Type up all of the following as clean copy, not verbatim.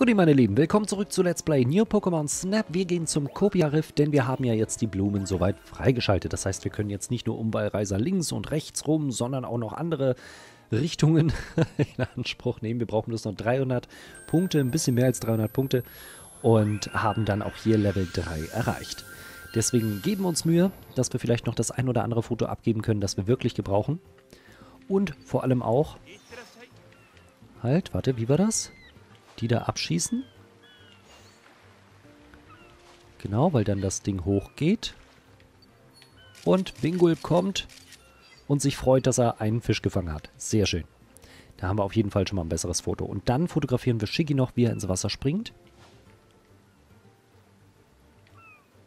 Guti, meine Lieben, willkommen zurück zu Let's Play New Pokémon Snap. Wir gehen zum Kopia-Riff, denn wir haben ja jetzt die Blumen soweit freigeschaltet. Das heißt, wir können jetzt nicht nur Umballreiser links und rechts rum, sondern auch noch andere Richtungen in Anspruch nehmen. Wir brauchen bloß noch 300 Punkte, ein bisschen mehr als 300 Punkte und haben dann auch hier Level 3 erreicht. Deswegen geben wir uns Mühe, dass wir vielleicht noch das ein oder andere Foto abgeben können, das wir wirklich gebrauchen. Und vor allem auch... Halt, warte, wie war das? Die da abschießen. Genau, weil dann das Ding hochgeht. Und Bingul kommt und sich freut, dass er einen Fisch gefangen hat. Sehr schön. Da haben wir auf jeden Fall schon mal ein besseres Foto. Und dann fotografieren wir Shiggy noch, wie er ins Wasser springt.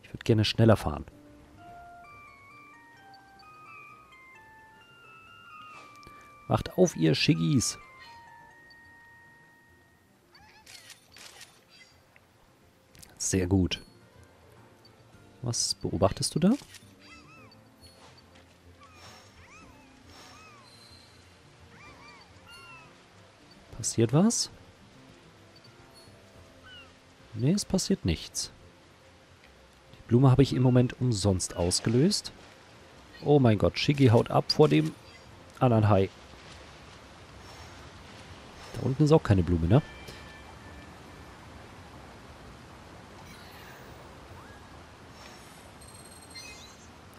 Ich würde gerne schneller fahren. Macht auf, ihr Shiggys! Sehr gut. Was beobachtest du da? Passiert was? Nee, es passiert nichts. Die Blume habe ich im Moment umsonst ausgelöst. Oh mein Gott, Shiggy haut ab vor dem anderen Hai. Da unten ist auch keine Blume, ne?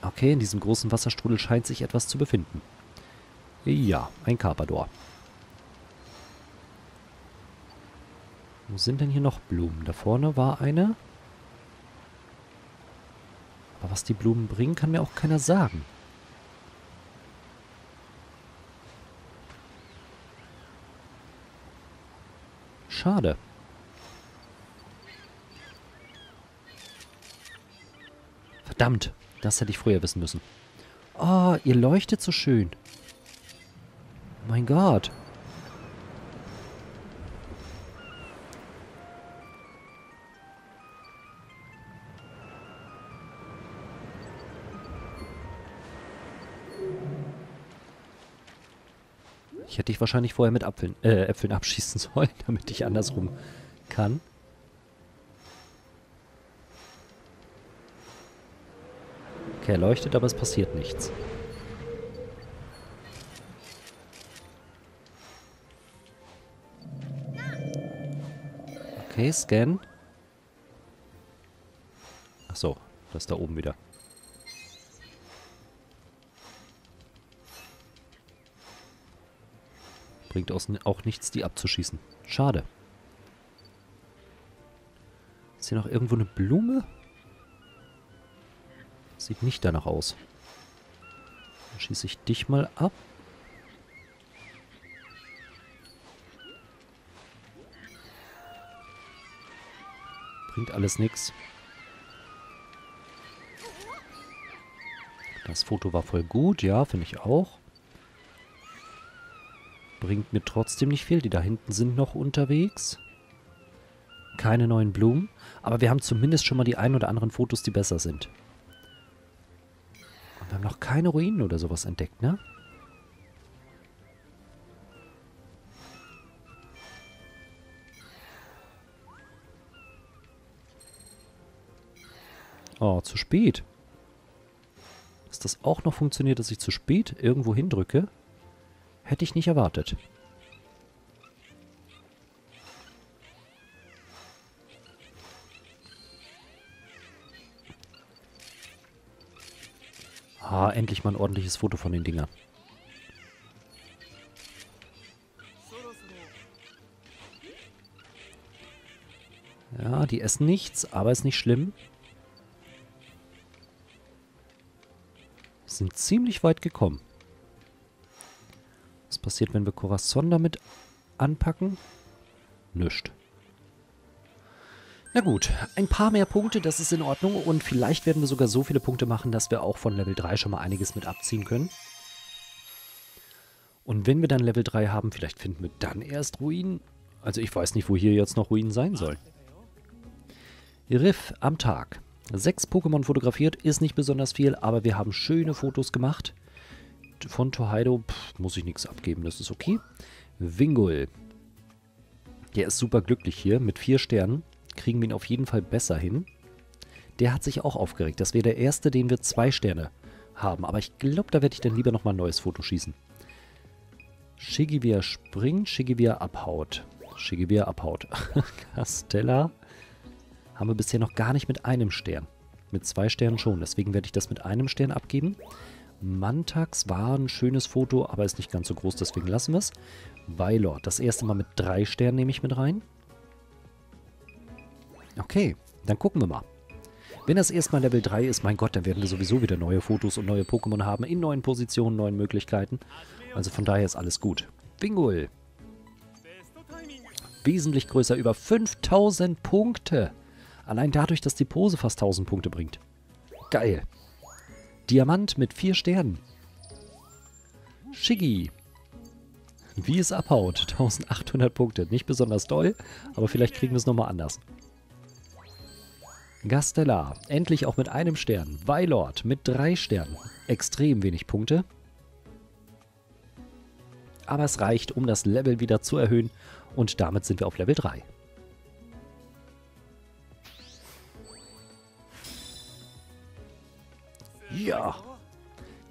Okay, in diesem großen Wasserstrudel scheint sich etwas zu befinden. Ja, ein Carpador. Wo sind denn hier noch Blumen? Da vorne war eine. Aber was die Blumen bringen, kann mir auch keiner sagen. Schade. Verdammt. Das hätte ich früher wissen müssen. Oh, ihr leuchtet so schön. Mein Gott. Ich hätte dich wahrscheinlich vorher mit Äpfeln abschießen sollen, damit ich andersrum kann. Okay, leuchtet, aber es passiert nichts. Okay, scan. Ach so, das ist da oben wieder. Bringt auch nichts, die abzuschießen. Schade. Ist hier noch irgendwo eine Blume? Sieht nicht danach aus. Dann schieße ich dich mal ab. Bringt alles nichts. Das Foto war voll gut, ja, finde ich auch. Bringt mir trotzdem nicht viel. Die da hinten sind noch unterwegs. Keine neuen Blumen. Aber wir haben zumindest schon mal die ein oder anderen Fotos, die besser sind. Wir haben noch keine Ruinen oder sowas entdeckt, ne? Oh, zu spät. Dass das auch noch funktioniert, dass ich zu spät irgendwo hindrücke, hätte ich nicht erwartet. Ah, endlich mal ein ordentliches Foto von den Dingern. Ja, die essen nichts, aber ist nicht schlimm. Sind ziemlich weit gekommen. Was passiert, wenn wir Corazon damit anpacken? Nüscht. Na gut, ein paar mehr Punkte, das ist in Ordnung und vielleicht werden wir sogar so viele Punkte machen, dass wir auch von Level 3 schon mal einiges mit abziehen können. Und wenn wir dann Level 3 haben, vielleicht finden wir dann erst Ruinen. Also ich weiß nicht, wo hier jetzt noch Ruinen sein sollen. Riff am Tag. 6 Pokémon fotografiert, ist nicht besonders viel, aber wir haben schöne Fotos gemacht. Von Torhaido muss ich nichts abgeben, das ist okay. Bingul. Der ist super glücklich hier. Mit 4 Sternen kriegen wir ihn auf jeden Fall besser hin. Der hat sich auch aufgeregt. Das wäre der erste, den wir 2 Sterne haben. Aber ich glaube, da werde ich dann lieber nochmal ein neues Foto schießen. Shigibia springt, Shigibia abhaut. Shigibia abhaut. Castella haben wir bisher noch gar nicht mit 1 Stern. Mit 2 Sternen schon. Deswegen werde ich das mit 1 Stern abgeben. Mantax war ein schönes Foto, aber ist nicht ganz so groß, deswegen lassen wir es. Weilor, das erste Mal mit 3 Sternen nehme ich mit rein. Okay, dann gucken wir mal. Wenn das erstmal Level 3 ist, mein Gott, dann werden wir sowieso wieder neue Fotos und neue Pokémon haben, in neuen Positionen, neuen Möglichkeiten. Also von daher ist alles gut. Wingull. Wesentlich größer, über 5000 Punkte. Allein dadurch, dass die Pose fast 1000 Punkte bringt. Geil. Diamant mit 4 Sternen. Shiggy. Wie es abhaut. 1800 Punkte. Nicht besonders doll, aber vielleicht kriegen wir es nochmal anders. Gastella. Endlich auch mit 1 Stern. Weilord mit 3 Sternen. Extrem wenig Punkte. Aber es reicht, um das Level wieder zu erhöhen. Und damit sind wir auf Level 3. Ja,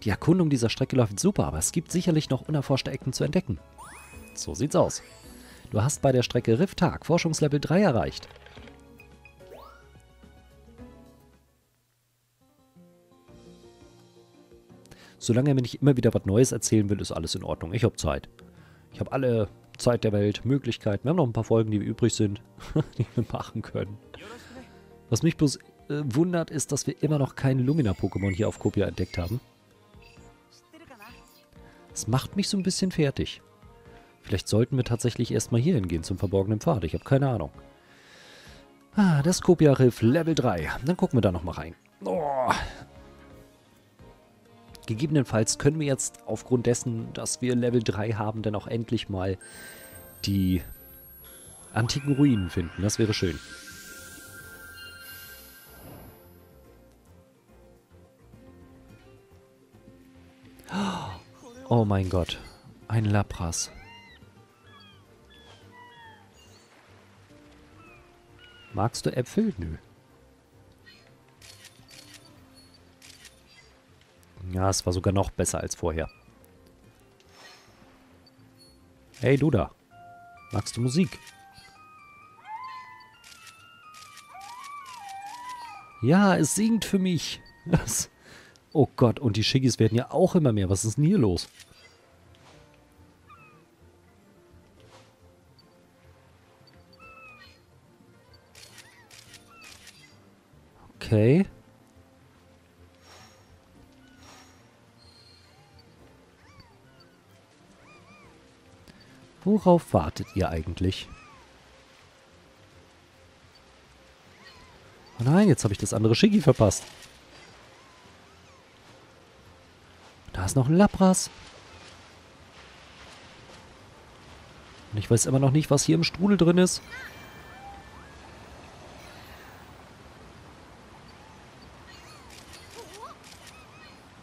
die Erkundung dieser Strecke läuft super, aber es gibt sicherlich noch unerforschte Ecken zu entdecken. So sieht's aus. Du hast bei der Strecke Rifftag Forschungslevel 3 erreicht. Solange er mir nicht immer wieder was Neues erzählen will, ist alles in Ordnung. Ich habe Zeit. Ich habe alle Zeit der Welt, Möglichkeiten. Wir haben noch ein paar Folgen, die wir übrig sind, die wir machen können. Was mich bloß wundert, ist, dass wir immer noch kein Lumina-Pokémon hier auf Kopia entdeckt haben. Das macht mich so ein bisschen fertig. Vielleicht sollten wir tatsächlich erstmal hier hingehen zum verborgenen Pfad. Ich habe keine Ahnung. Ah, das Kopia-Riff Level 3. Dann gucken wir da nochmal rein. Oh. Gegebenenfalls können wir jetzt aufgrund dessen, dass wir Level 3 haben, dann auch endlich mal die antiken Ruinen finden. Das wäre schön. Oh mein Gott, ein Lapras. Magst du Äpfel? Nö. Ja, es war sogar noch besser als vorher. Hey, du da. Magst du Musik? Ja, es singt für mich. Was? Oh Gott, und die Shiggys werden ja auch immer mehr. Was ist denn hier los? Okay. Worauf wartet ihr eigentlich? Oh nein, jetzt habe ich das andere Shiggy verpasst. Da ist noch ein Lapras. Und ich weiß immer noch nicht, was hier im Strudel drin ist.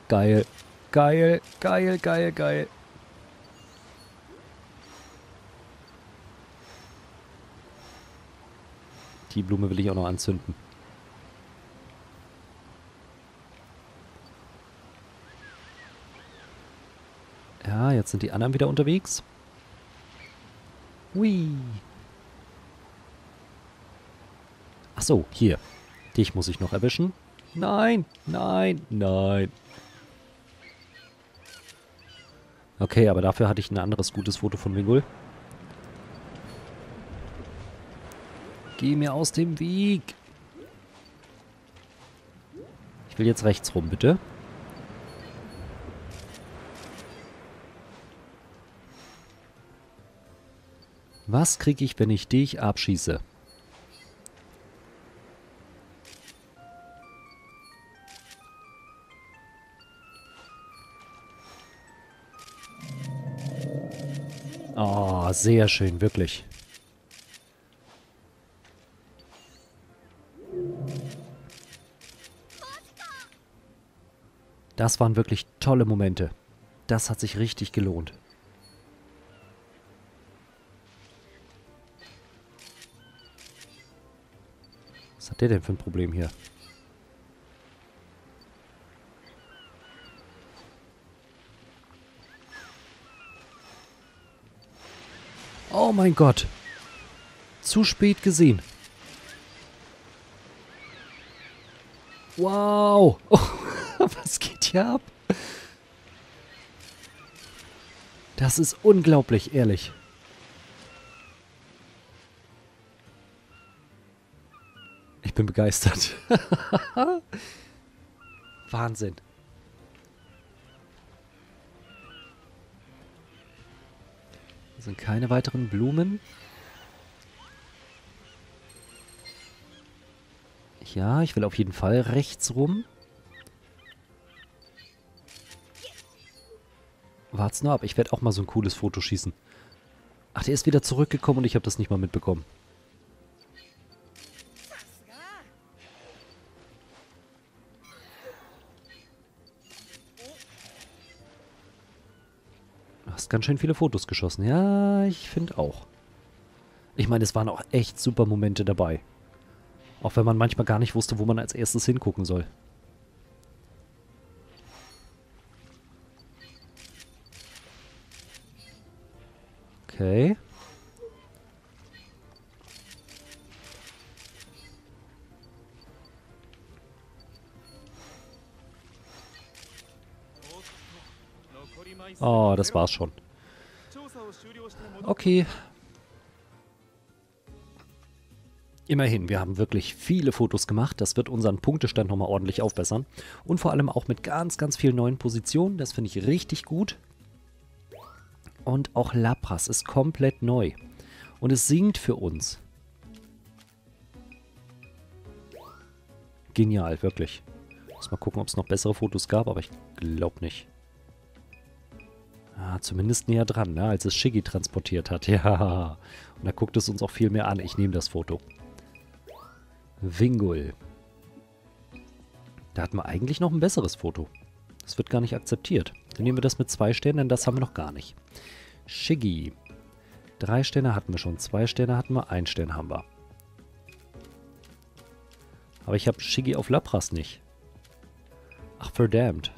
Geil. Geil, geil, geil, geil. Die Blume will ich auch noch anzünden. Ja, jetzt sind die anderen wieder unterwegs. Hui. Ach so, hier. Dich muss ich noch erwischen. Nein, nein, nein. Okay, aber dafür hatte ich ein anderes gutes Foto von Wingull. Geh mir aus dem Weg. Ich will jetzt rechts rum, bitte. Was kriege ich, wenn ich dich abschieße? Oh, sehr schön, wirklich. Das waren wirklich tolle Momente. Das hat sich richtig gelohnt. Was hat der denn für ein Problem hier? Oh mein Gott. Zu spät gesehen. Wow. Oh, was geht hier ab? Das ist unglaublich, ehrlich. Ich bin begeistert. Wahnsinn. Da sind keine weiteren Blumen. Ja, ich will auf jeden Fall rechts rum. Wart's nur ab. Ich werde auch mal so ein cooles Foto schießen. Ach, der ist wieder zurückgekommen und ich habe das nicht mal mitbekommen. Du hast ganz schön viele Fotos geschossen. Ja, ich finde auch. Ich meine, es waren auch echt super Momente dabei. Auch wenn man manchmal gar nicht wusste, wo man als erstes hingucken soll. Okay. Oh, das war's schon. Okay. Immerhin, wir haben wirklich viele Fotos gemacht. Das wird unseren Punktestand nochmal ordentlich aufbessern. Und vor allem auch mit ganz, ganz vielen neuen Positionen. Das finde ich richtig gut. Und auch Lapras ist komplett neu. Und es singt für uns. Genial, wirklich. Ich muss mal gucken, ob es noch bessere Fotos gab, aber ich glaube nicht. Ah, zumindest näher dran, ne? Als es Shiggy transportiert hat. Ja, und da guckt es uns auch viel mehr an. Ich nehme das Foto. Wingull. Da hatten wir eigentlich noch ein besseres Foto. Das wird gar nicht akzeptiert. Dann nehmen wir das mit 2 Sternen, denn das haben wir noch gar nicht. Shiggy. 3 Sterne hatten wir schon, 2 Sterne hatten wir, 1 Stern haben wir. Aber ich habe Shiggy auf Lapras nicht. Ach, verdammt.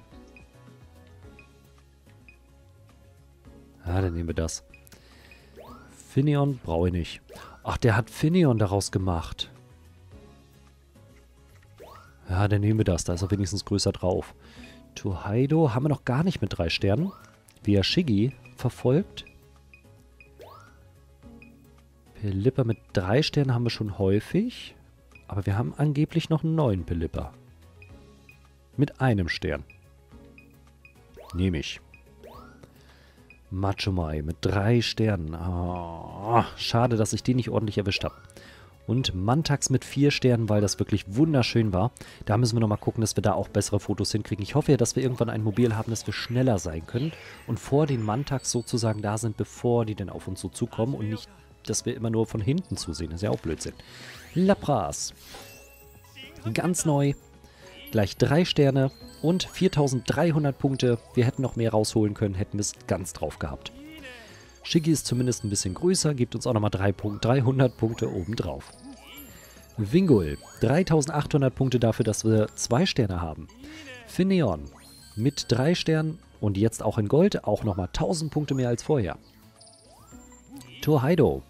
Ah, dann nehmen wir das. Finneon brauche ich nicht. Ach, der hat Finneon daraus gemacht. Ja, dann nehmen wir das. Da ist er wenigstens größer drauf. Tohaido haben wir noch gar nicht mit 3 Sternen. Wie er Shiggy verfolgt. Pelipper mit 3 Sternen haben wir schon häufig. Aber wir haben angeblich noch einen neuen Pelipper. Mit 1 Stern. Nehme ich. Machomai mit 3 Sternen. Oh, schade, dass ich den nicht ordentlich erwischt habe. Und Mantax mit 4 Sternen, weil das wirklich wunderschön war. Da müssen wir nochmal gucken, dass wir da auch bessere Fotos hinkriegen. Ich hoffe ja, dass wir irgendwann ein Mobil haben, dass wir schneller sein können und vor den Mantax sozusagen da sind, bevor die denn auf uns so zukommen und nicht, dass wir immer nur von hinten zusehen. Das ist ja auch Blödsinn. Lapras. Ganz neu. Gleich 3 Sterne und 4.300 Punkte. Wir hätten noch mehr rausholen können, hätten wir es ganz drauf gehabt. Shiggy ist zumindest ein bisschen größer, gibt uns auch nochmal 300 Punkte obendrauf. Wingull, 3.800 Punkte dafür, dass wir 2 Sterne haben. Finneon mit 3 Sternen und jetzt auch in Gold, auch nochmal 1.000 Punkte mehr als vorher. Torhaido,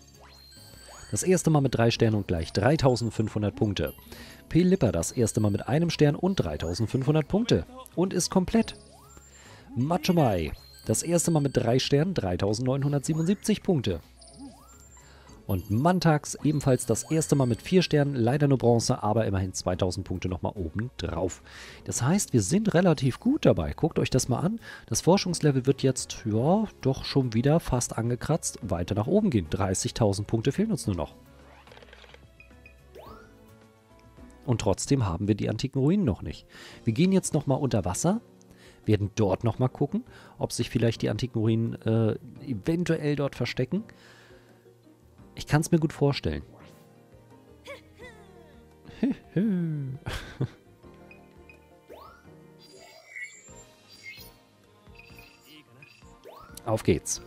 das erste Mal mit 3 Sternen und gleich 3.500 Punkte. Pelipper, das erste Mal mit 1 Stern und 3.500 Punkte und ist komplett. Machomai, das erste Mal mit 3 Sternen, 3.977 Punkte. Und Mantax, ebenfalls das erste Mal mit 4 Sternen, leider nur Bronze, aber immerhin 2.000 Punkte nochmal oben drauf. Das heißt, wir sind relativ gut dabei. Guckt euch das mal an. Das Forschungslevel wird jetzt, ja, doch schon wieder fast angekratzt, weiter nach oben gehen. 30.000 Punkte fehlen uns nur noch. Und trotzdem haben wir die antiken Ruinen noch nicht. Wir gehen jetzt nochmal unter Wasser. Werden dort nochmal gucken, ob sich vielleicht die antiken Ruinen eventuell dort verstecken. Ich kann es mir gut vorstellen. Auf geht's.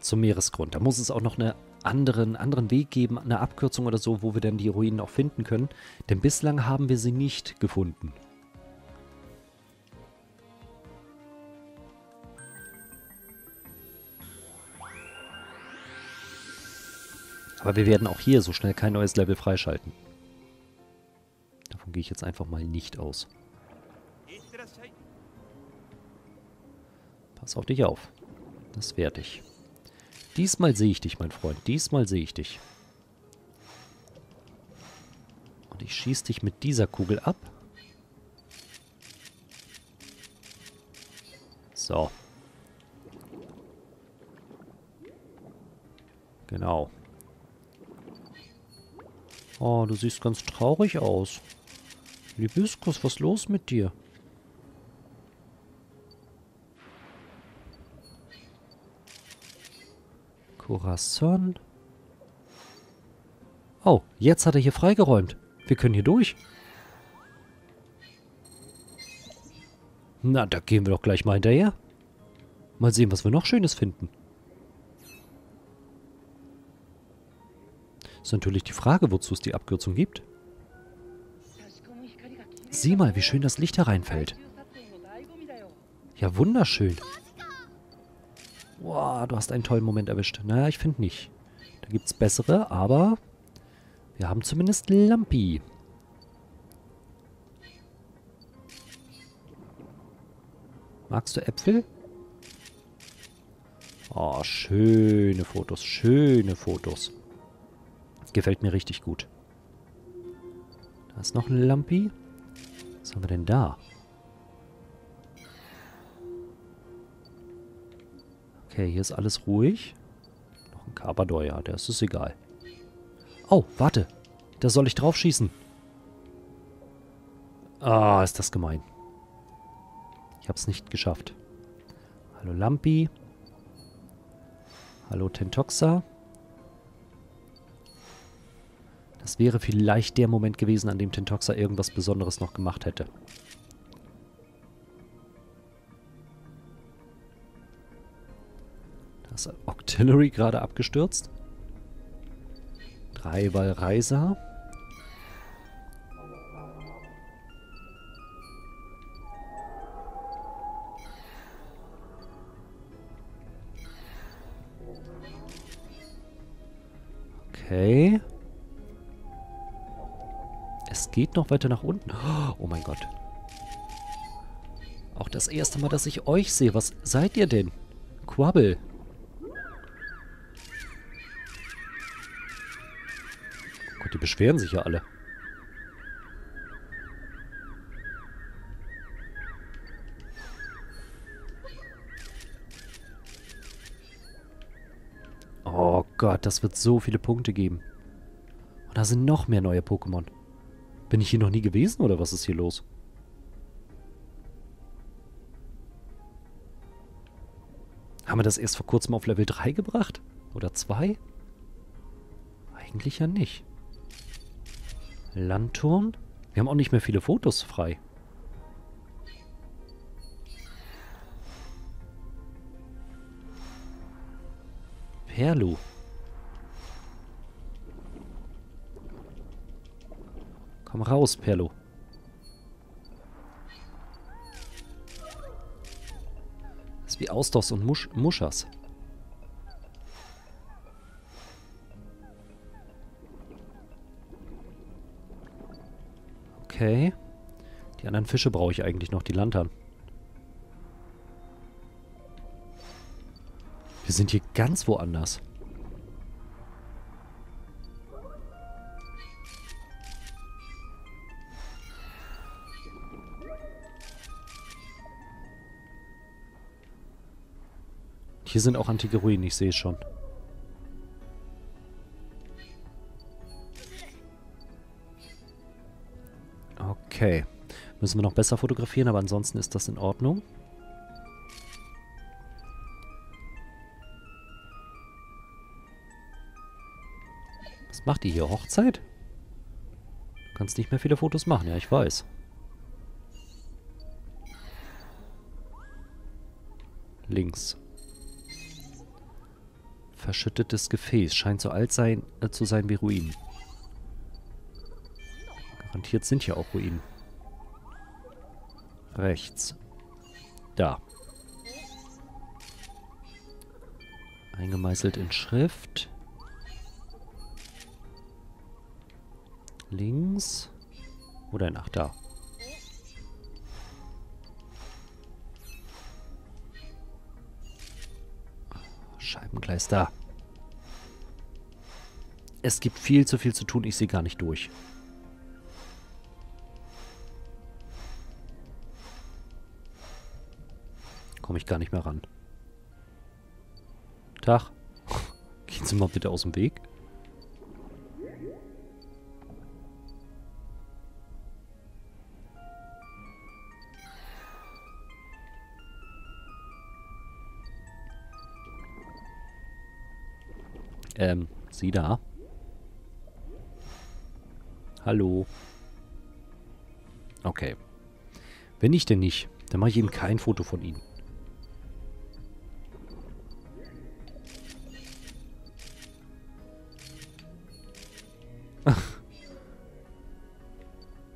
Zum Meeresgrund. Da muss es auch noch eine anderen Weg geben, eine Abkürzung oder so, wo wir dann die Ruinen auch finden können. Denn bislang haben wir sie nicht gefunden. Aber wir werden auch hier so schnell kein neues Level freischalten. Davon gehe ich jetzt einfach mal nicht aus. Pass auf dich auf. Das werde ich. Diesmal sehe ich dich, mein Freund. Diesmal sehe ich dich. Und ich schieße dich mit dieser Kugel ab. So. Genau. Oh, du siehst ganz traurig aus. Libiskus, was ist los mit dir? Corazon. Oh, jetzt hat er hier freigeräumt. Wir können hier durch. Na, da gehen wir doch gleich mal hinterher. Mal sehen, was wir noch Schönes finden. Ist natürlich die Frage, wozu es die Abkürzung gibt. Sieh mal, wie schön das Licht hereinfällt. Ja, wunderschön. Wow, du hast einen tollen Moment erwischt. Naja, ich finde nicht. Da gibt es bessere, aber wir haben zumindest Lampi. Magst du Äpfel? Oh, schöne Fotos, schöne Fotos. Gefällt mir richtig gut. Da ist noch eine Lampi. Was haben wir denn da? Okay, hier ist alles ruhig. Noch ein Kabadeuer, der ist es egal. Oh, warte. Da soll ich drauf schießen. Ah, ist das gemein. Ich hab's nicht geschafft. Hallo Lampi. Hallo Tentoxa. Das wäre vielleicht der Moment gewesen, an dem Tentoxa irgendwas Besonderes noch gemacht hätte. Ist Octillery gerade abgestürzt. 3 Valreisa. Okay. Es geht noch weiter nach unten. Oh mein Gott. Auch das erste Mal, dass ich euch sehe. Was seid ihr denn? Quabbel. Die beschweren sich ja alle. Oh Gott, das wird so viele Punkte geben. Und da sind noch mehr neue Pokémon. Bin ich hier noch nie gewesen oder was ist hier los? Haben wir das erst vor kurzem auf Level 3 gebracht? Oder 2? Eigentlich ja nicht. Landturm. Wir haben auch nicht mehr viele Fotos frei. Perlu. Komm raus, Perlu. Das ist wie Austos und Muschas. Okay. Die anderen Fische brauche ich eigentlich noch, die Lantern. Wir sind hier ganz woanders. Hier sind auch antike Ruinen, ich sehe es schon. Okay. Müssen wir noch besser fotografieren, aber ansonsten ist das in Ordnung. Was macht ihr hier? Hochzeit? Du kannst nicht mehr viele Fotos machen, ja, ich weiß. Links. Verschüttetes Gefäß. Scheint so alt zu sein wie Ruinen. Garantiert sind ja auch Ruinen. Rechts. Da. Eingemeißelt in Schrift. Links. Oder nach da. Scheibengleis da. Es gibt viel zu tun, ich sehe gar nicht durch. Komme ich gar nicht mehr ran. Tag. Gehen Sie mal bitte aus dem Weg. Sie da. Hallo. Okay. Wenn ich denn nicht, dann mache ich eben kein Foto von Ihnen. Ach.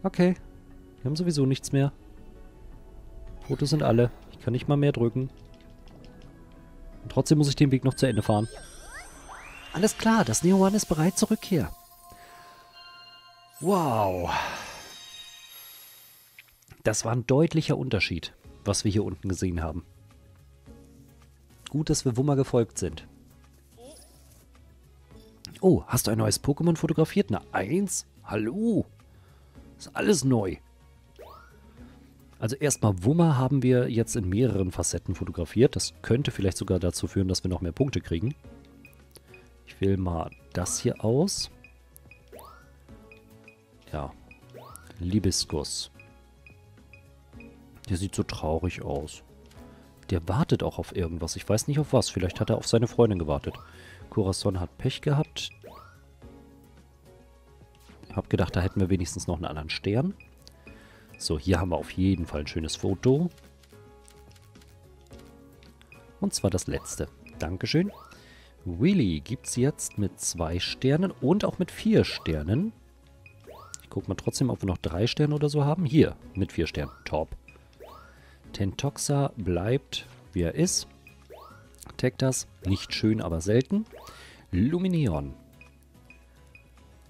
Okay. Wir haben sowieso nichts mehr. Fotos sind alle. Ich kann nicht mal mehr drücken. Und trotzdem muss ich den Weg noch zu Ende fahren. Alles klar, das Neo-One ist bereit zur Rückkehr. Wow. Das war ein deutlicher Unterschied, was wir hier unten gesehen haben. Gut, dass wir Wummer gefolgt sind. Oh, hast du ein neues Pokémon fotografiert? Na, eins? Hallo? Ist alles neu. Also erstmal Wummer haben wir jetzt in mehreren Facetten fotografiert. Das könnte vielleicht sogar dazu führen, dass wir noch mehr Punkte kriegen. Ich wähle mal das hier aus. Ja. Libiskus. Der sieht so traurig aus. Der wartet auch auf irgendwas. Ich weiß nicht auf was. Vielleicht hat er auf seine Freundin gewartet. Corazon hat Pech gehabt. Ich habe gedacht, da hätten wir wenigstens noch einen anderen Stern. So, hier haben wir auf jeden Fall ein schönes Foto. Und zwar das letzte. Dankeschön. Willy gibt es jetzt mit 2 Sternen und auch mit 4 Sternen. Ich gucke mal trotzdem, ob wir noch 3 Sterne oder so haben. Hier, mit 4 Sternen. Top. Tentoxa bleibt, wie er ist. Tektas, nicht schön, aber selten. Luminion.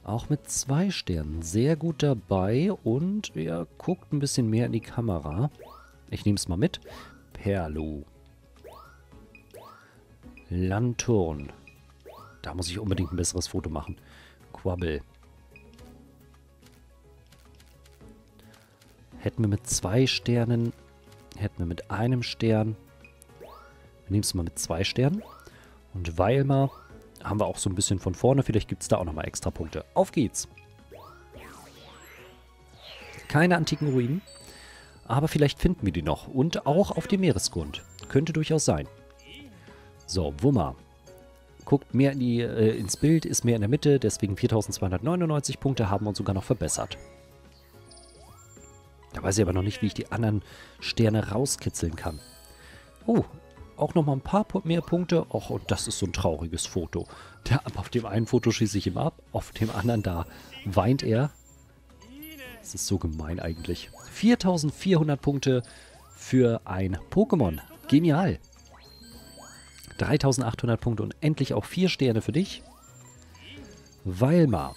Auch mit 2 Sternen. Sehr gut dabei und er guckt ein bisschen mehr in die Kamera. Ich nehme es mal mit. Perlo. Lanturn. Da muss ich unbedingt ein besseres Foto machen. Quabbel. Hätten wir mit 2 Sternen. Hätten wir mit 1 Stern. Wir nehmen es mal mit 2 Sternen. Und Weilmar haben wir auch so ein bisschen von vorne. Vielleicht gibt es da auch nochmal extra Punkte. Auf geht's. Keine antiken Ruinen. Aber vielleicht finden wir die noch. Und auch auf dem Meeresgrund. Könnte durchaus sein. So, Wummer. Guckt mehr in ins Bild, ist mehr in der Mitte, deswegen 4299 Punkte haben wir uns sogar noch verbessert. Da weiß ich aber noch nicht, wie ich die anderen Sterne rauskitzeln kann. Oh, auch nochmal ein paar mehr Punkte. Och, und das ist so ein trauriges Foto. Da, auf dem einen Foto schieße ich ihm ab, auf dem anderen da weint er. Das ist so gemein eigentlich. 4400 Punkte für ein Pokémon. Genial. 3800 Punkte und endlich auch 4 Sterne für dich. Weilmar,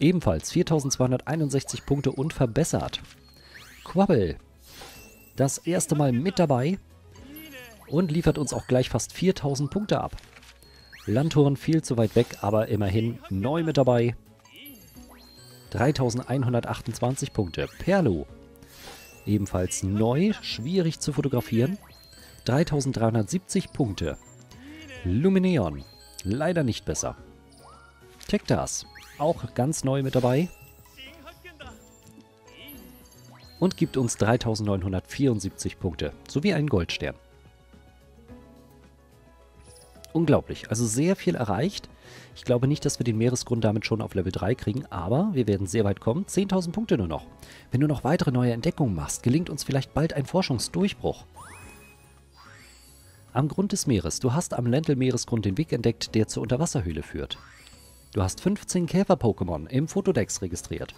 ebenfalls 4261 Punkte und verbessert. Quabbel, das erste Mal mit dabei und liefert uns auch gleich fast 4000 Punkte ab. Landhorn viel zu weit weg, aber immerhin neu mit dabei. 3128 Punkte. Perlo, ebenfalls neu, schwierig zu fotografieren. 3370 Punkte. Lumineon, leider nicht besser. Tektas, auch ganz neu mit dabei. Und gibt uns 3974 Punkte, sowie einen Goldstern. Unglaublich, also sehr viel erreicht. Ich glaube nicht, dass wir den Meeresgrund damit schon auf Level 3 kriegen, aber wir werden sehr weit kommen. 10.000 Punkte nur noch. Wenn du noch weitere neue Entdeckungen machst, gelingt uns vielleicht bald ein Forschungsdurchbruch. Am Grund des Meeres. Du hast am Lentil-Meeresgrund den Weg entdeckt, der zur Unterwasserhöhle führt. Du hast 15 Käfer-Pokémon im Fotodex registriert.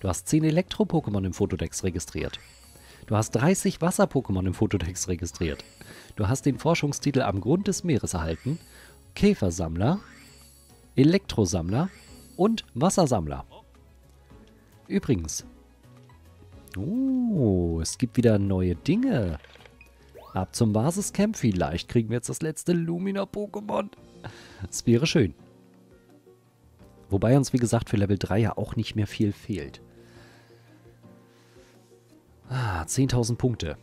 Du hast 10 Elektro-Pokémon im Fotodex registriert. Du hast 30 Wasser-Pokémon im Fotodex registriert. Du hast den Forschungstitel am Grund des Meeres erhalten, Käfersammler, Elektrosammler und Wassersammler. Übrigens, es gibt wieder neue Dinge. Ab zum Basiscamp, vielleicht kriegen wir jetzt das letzte Lumina-Pokémon. Das wäre schön. Wobei uns, wie gesagt, für Level 3 ja auch nicht mehr viel fehlt. 10.000 Punkte.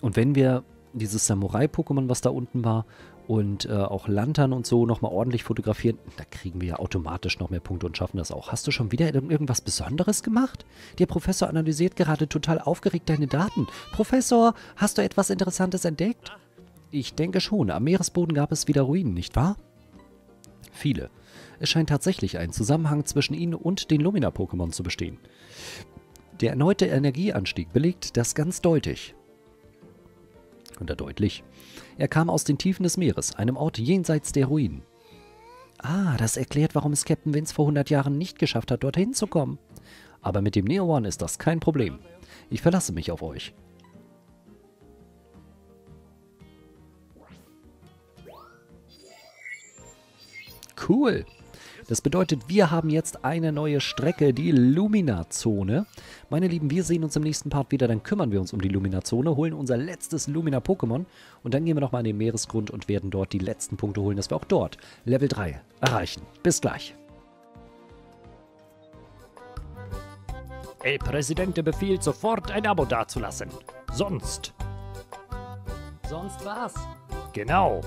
Und wenn wir dieses Samurai-Pokémon, was da unten war, und auch Lantern und so nochmal ordentlich fotografieren, da kriegen wir ja automatisch noch mehr Punkte und schaffen das auch. Hast du schon wieder irgendwas Besonderes gemacht? Der Professor analysiert gerade total aufgeregt deine Daten. Professor, hast du etwas Interessantes entdeckt? Ich denke schon. Am Meeresboden gab es wieder Ruinen, nicht wahr? Viele. Es scheint tatsächlich einen Zusammenhang zwischen ihnen und den Lumina-Pokémon zu bestehen. Der erneute Energieanstieg belegt das ganz deutlich. Oder deutlich. Er kam aus den Tiefen des Meeres, einem Ort jenseits der Ruinen. Ah, das erklärt, warum es Captain Vince vor 100 Jahren nicht geschafft hat, dorthin zu kommen. Aber mit dem Neo-One ist das kein Problem. Ich verlasse mich auf euch. Cool. Das bedeutet, wir haben jetzt eine neue Strecke, die Lumina-Zone. Meine Lieben, wir sehen uns im nächsten Part wieder, dann kümmern wir uns um die Lumina-Zone, holen unser letztes Lumina-Pokémon und dann gehen wir nochmal an den Meeresgrund und werden dort die letzten Punkte holen, dass wir auch dort Level 3 erreichen. Bis gleich. El Presidente befiehlt, sofort ein Abo dazulassen. Sonst. Sonst was? Genau.